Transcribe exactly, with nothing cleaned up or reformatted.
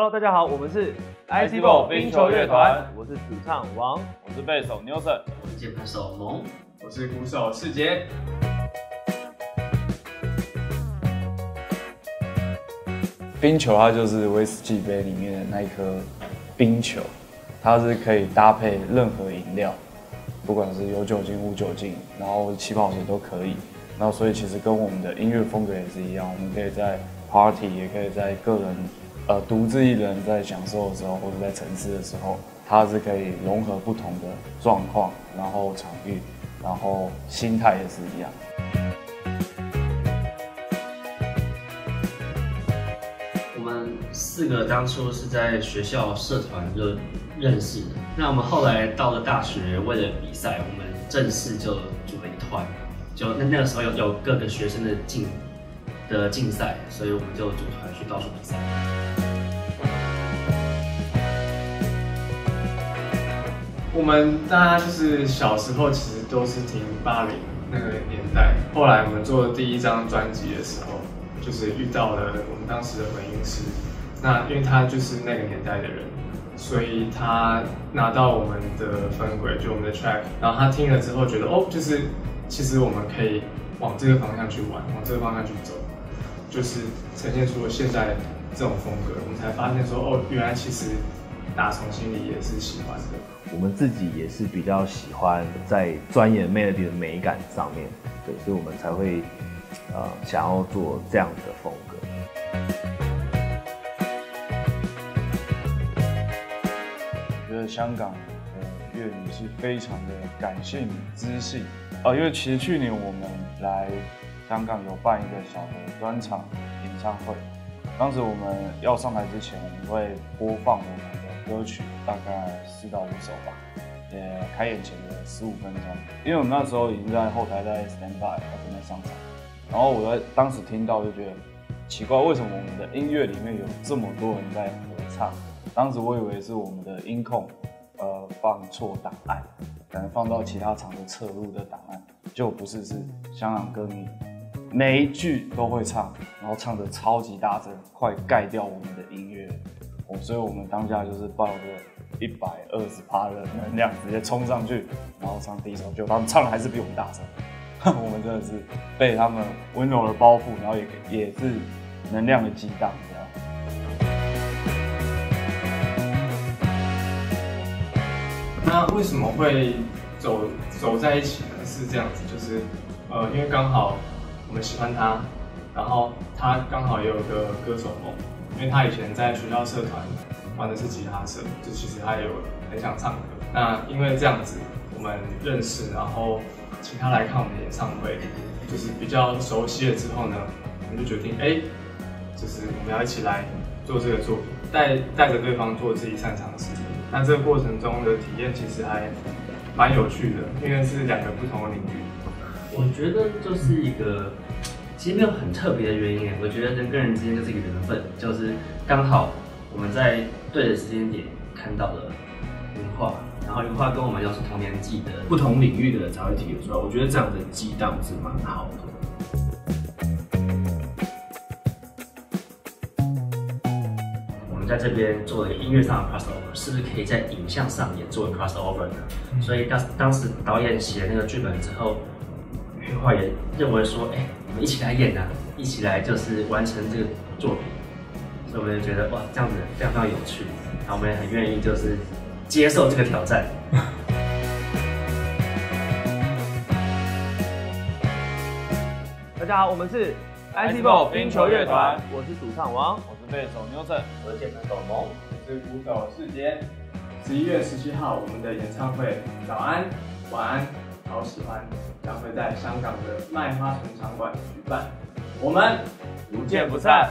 Hello， 大家好，我们是 Icy Ball 冰球乐团，我是主唱王，我是贝斯手 Nelson， 我是键盘手蒙，我是鼓手世杰。冰球它就是威士忌杯里面的那一颗冰球，它是可以搭配任何饮料，不管是有酒精、无酒精，然后气泡水都可以。然后所以其实跟我们的音乐风格也是一样，我们可以在 party， 也可以在个人。 呃，独自一人在享受的时候，或者在沉思的时候，它是可以融合不同的状况，然后场域，然后心态也是一样。我们四个当初是在学校社团就认识的，那我们后来到了大学，为了比赛，我们正式就组了一团，就那那个时候有有各个学生的竞的竞赛，所以我们就组团去到处比赛。 我们大家就是小时候其实都是听八零那个年代，后来我们做第一张专辑的时候，就是遇到了我们当时的混音师，那因为他就是那个年代的人，所以他拿到我们的分轨，就我们的 track， 然后他听了之后觉得哦，就是其实我们可以往这个方向去玩，往这个方向去走，就是呈现出了现在这种风格，我们才发现说哦，原来其实打从心里也是喜欢的。 我们自己也是比较喜欢在钻研 melody 的美感上面，对，所以我们才会呃想要做这样的风格。我觉得香港的粤语是非常的感性、知性啊、呃，因为其实去年我们来香港有办一个小的专场演唱会，当时我们要上台之前，我们会播放我们。 歌曲大概四到五首吧，也开演前的十五分钟，因为我们那时候已经在后台在 stand by 准备上场，然后我在当时听到就觉得奇怪，为什么我们的音乐里面有这么多人在合唱？当时我以为是我们的音控呃放错档案，可能放到其他场的侧录的档案，就不是，是香港歌迷每一句都会唱，然后唱得超级大声，快盖掉我们的音乐。 所以，我们当下就是抱着一百二十趴的能量，直接冲上去，然后唱第一首，就他们唱的还是比我们大声。我们真的是被他们温柔的包覆，然后也也是能量的激荡。这样。那为什么会走走在一起呢？是这样子，就是呃，因为刚好我们喜欢他，然后他刚好也有个歌手梦。 因为他以前在学校社团玩的是吉他社，就其实他也有很想唱歌。那因为这样子，我们认识，然后请他来看我们的演唱会，就是比较熟悉了之后呢，我们就决定，哎、欸，就是我们要一起来做这个作品，带带着对方做自己擅长的事情。那这个过程中的体验其实还蛮有趣的，因为是两个不同的领域。我觉得就是一个。 其实没有很特别的原因，我觉得人跟人之间就是一个缘分，就是刚好我们在对的时间点看到了云画，然后云画跟我们又是同年纪的，不同领域的才会提出来，我觉得这样的激荡是蛮好的。我们在这边做了音乐上的 crossover， 是不是可以在影像上也做 crossover 呢？所以当当时导演写那个剧本之后，云画也认为说，哎、欸。 一起来演啊，一起来就是完成这个作品，所以我们就觉得哇，这样子非常非常有趣，然后我们也很愿意就是接受这个挑战。大家好，我们是 Icy Ball 冰球乐团，我是主唱王，我是贝斯手 Newton， 我是键盘手蒙，我是鼓手世杰。十一月十七号我们的演唱会，早安，晚安。 好喜欢，将会在香港的麦花臣场馆举办，我们不见不散。